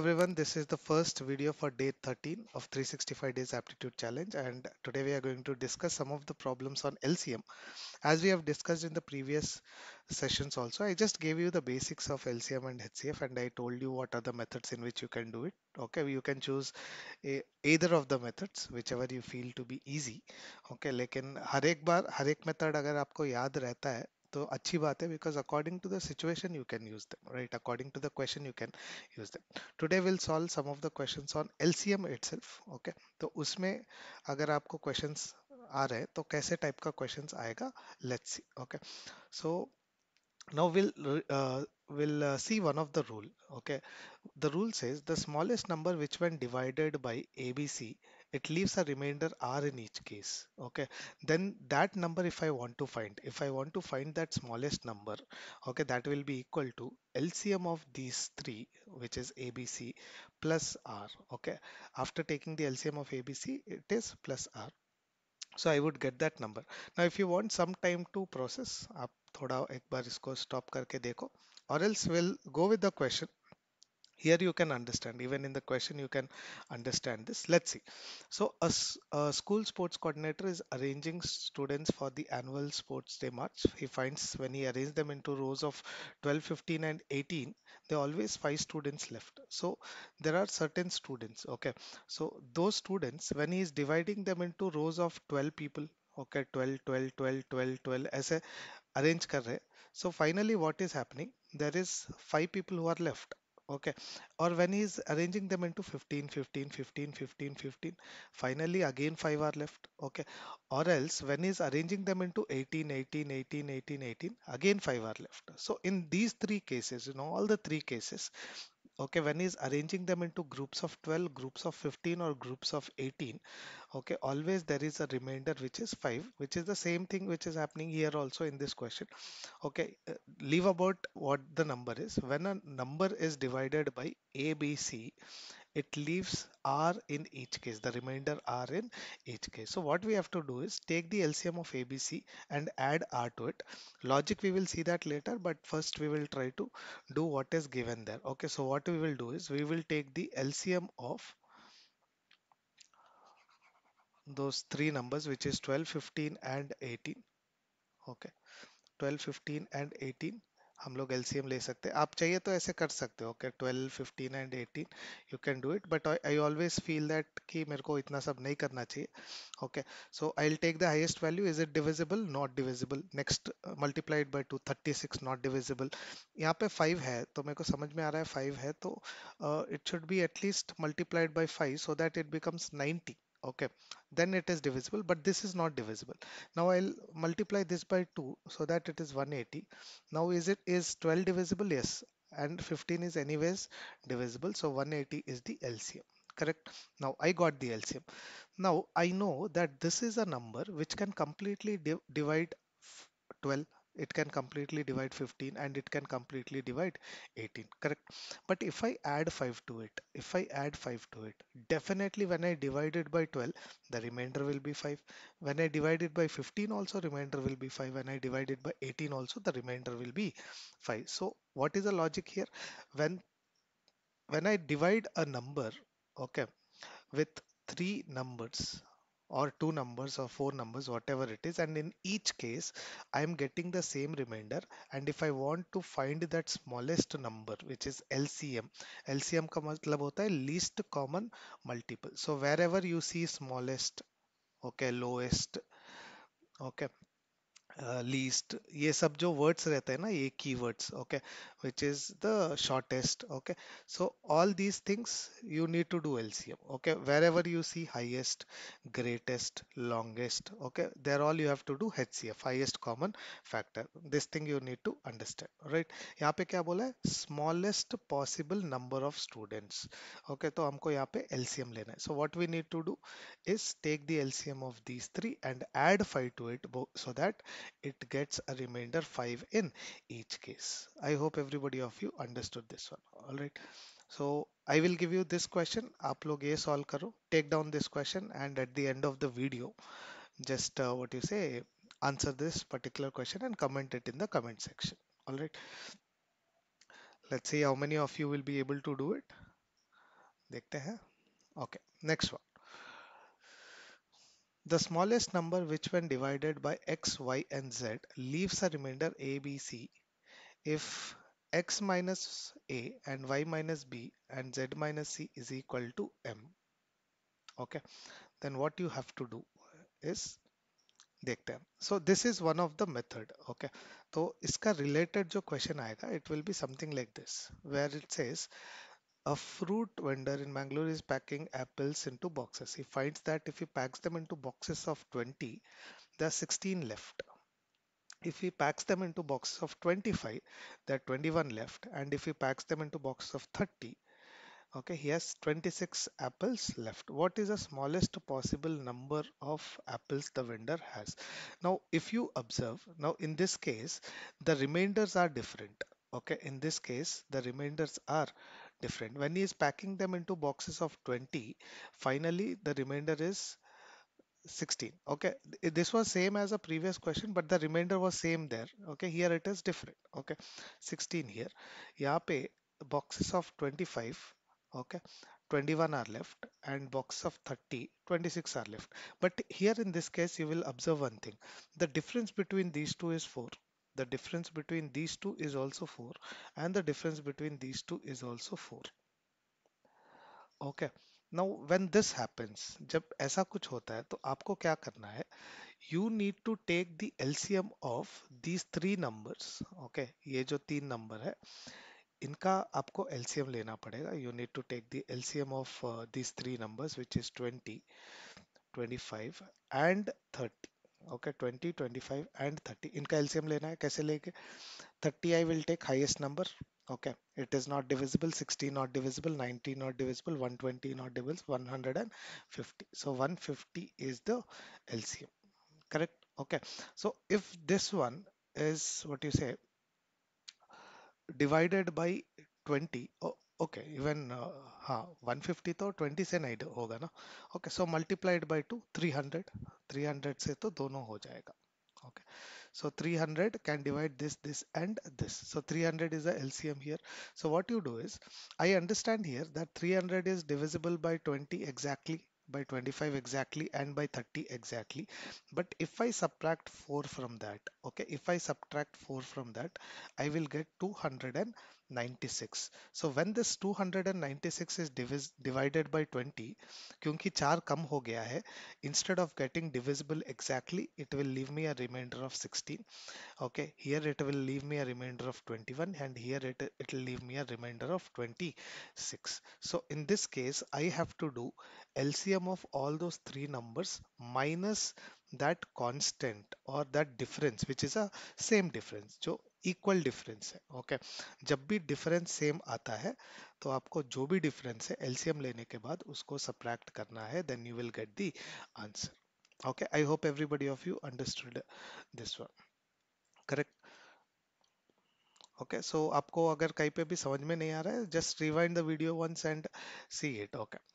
Everyone, this is the first video for day 13 of 365 days aptitude challenge, and today we are going to discuss some of the problems on LCM. As we have discussed in the previous sessions also, I just gave you the basics of LCM and HCF, and I told you what are the methods in which you can do it. Okay, you can choose either of the methods, whichever you feel to be easy. Okay, लेकिन हर एक method अगर आपको याद रहता है तो अच्छी बात है, because according to the situation you can use them, right? According to the question you can use them. Today we'll solve some of the questions on LCM itself. Okay, तो उसमें अगर आपको questions आ रहे हैं तो कैसे type का questions आएगा, let's see. Okay, so now we'll see one of the rule. Okay, the rule says the smallest number which when divided by ABC it leaves a remainder r in each case. Okay, then that number, if I want to find that smallest number, okay, that will be equal to LCM of these three, which is ABC plus r. Okay, after taking the LCM of ABC it is plus r, so I would get that number. Now if you want some time to process, aap thoda ek bar isko stop karke dekho, or else we'll go with the question. Here you can understand, even in the question you can understand this. Let's see. So a school sports coordinator is arranging students for the annual sports day march. He finds when he arranges them into rows of 12, 15 and 18, there are always 5 students left. So there are certain students, okay, so those students, when he is dividing them into rows of 12 people, okay, 12 12 12 12 12 as a arrange kar rahe. So finally what is happening, there is 5 people who are left. Okay, or when he is arranging them into 15 15 15 15 15, finally again 5 are left. Okay, or else when he is arranging them into 18 18 18 18 18, again 5 are left. So in these three cases, all the three cases, okay, when he is arranging them into groups of 12, groups of 15 or groups of 18, okay, always there is a remainder which is 5, which is the same thing which is happening here also in this question. Okay, leave about what the number is. When a number is divided by ABC, it leaves r in each case, the remainder r in each case. So what we have to do is take the LCM of ABC and add r to it. Logic we will see that later, but first we will try to do what is given there. Okay, so what we will do is we will take the LCM of those three numbers, which is 12 15 and 18. Okay, 12 15 and 18 हम लोग LCM ले सकते हैं, आप चाहिए तो ऐसे कर सकते हो. Okay, 12 15 and 18 you can do it, but I always feel that कि मेरे को इतना सब नहीं करना चाहिए. Okay, so I'll take the highest value. Is it divisible? Not divisible. Next, multiplied by 2, 36, not divisible. यहाँ पे 5 है तो मेरे को समझ में आ रहा है 5 है तो it should be at least multiplied by 5 so that it becomes 90. Okay, then it is divisible, but this is not divisible. Now I'll multiply this by 2 so that it is 180. Now is 12 divisible? Yes, and 15 is anyways divisible, so 180 is the LCM. Correct. Now I got the LCM. Now I know that this is a number which can completely divide 12, it can completely divide 15 and it can completely divide 18. Correct, but if I add 5 to it, definitely when I divide it by 12 the remainder will be 5, when I divide it by 15 also remainder will be 5, when I divide it by 18 also the remainder will be 5. So what is the logic here? When I divide a number, okay, with 3 numbers or 2 numbers or 4 numbers, whatever it is, and in each case I am getting the same remainder, and if I want to find that smallest number, which is LCM, LCM ka matlab hota hai least common multiple. So wherever you see smallest, okay, lowest, okay, least, ये सब जो words रहते हैं ना, ये keywords, okay, which is the shortest, okay, so all these things you need to do LCM. Okay, wherever you see highest, greatest, longest, okay, they're all you have to do HCF, highest common factor. This thing you need to understand, right? यहाँ पे क्या बोला है? Smallest possible number of students. Okay, तो हमको यहाँ पे LCM लेना है. So what we need to do is take the LCM of these three and add 5 to it so that it gets a remainder 5 in each case. I hope everybody of you understood this one. All right, so I will give you this question, aap log ye solve karo, take down this question, and at the end of the video just what you say, answer this particular question and comment it in the comment section. All right, let's see how many of you will be able to do it. देखते हैं. Okay, next one. The smallest number which when divided by x, y and z leaves a remainder a, b, c if x minus a and y minus b and z minus c is equal to m. Okay, then what you have to do is देखते हैं. So this is one of the method. Okay, तो इसका related जो question आएगा it will be something like this where it says a fruit vendor in Mangalore is packing apples into boxes. He finds that if he packs them into boxes of 20, there are 16 left. If he packs them into boxes of 25, there are 21 left. And if he packs them into boxes of 30, okay, he has 26 apples left. What is the smallest possible number of apples the vendor has? Now, if you observe, now in this case, the remainders are different. Okay, in this case, the remainders are different. When he is packing them into boxes of 20, finally the remainder is 16. Okay, this was same as a previous question, but the remainder was same there. Okay, here it is different. Okay, 16 here. Yahan pe boxes of 25. Okay, 21 are left, and boxes of 30, 26 are left. But here in this case, you will observe one thing. The difference between these two is 4. The difference between these two is also 4, and the difference between these two is also 4. Okay, now when this happens, जब ऐसा कुछ होता है तो आपको क्या करना है? You need to take the LCM of these three numbers. Okay, ये जो तीन नंबर है, इनका आपको LCM लेना पड़ेगा. You need to take the LCM of these three numbers, which is 20, 25, and 30. Okay, 20, 25 and 30. इनका LCM लेना है. कैसे लेंगे? 30 I will take highest number. Okay, it is not divisible. 60 not divisible. 90 not divisible. 120 not divisible. 150. So 150 is the LCM. Correct? Okay. So if this one is what you say divided by 20. Oh, okay, even 150 to 20 से नहीं होगा ना. Okay, so multiplied by 2, 300. 300 से तो दोनों हो जाएगा. Okay, so 300 can divide this, this and this. So 300 is the LCM here. So what you do is, I understand here that 300 is divisible by 20 exactly, by 25 exactly and by 30 exactly. But if I subtract 4 from that, okay, if I subtract 4 from that, I will get 296. So when this 296 is divided by 20, क्योंकि 4 कम हो गया है, instead of getting divisible exactly, it will leave me a remainder of 16. Okay, here it will leave me a remainder of 21 and here it will leave me a remainder of 26. So in this case, I have to do LCM of all those three numbers minus that constant or that difference, which is a same difference, जो equal difference है. Okay, जब भी difference same आता है तो आपको जो भी difference है LCM लेने के बाद उसको subtract करना है, then you will get the answer. Okay, I hope everybody of you understood this one. Correct? Okay, so आपको अगर कहीं पे भी समझ में नहीं आ रहा है, just rewind the video once and see it. Okay.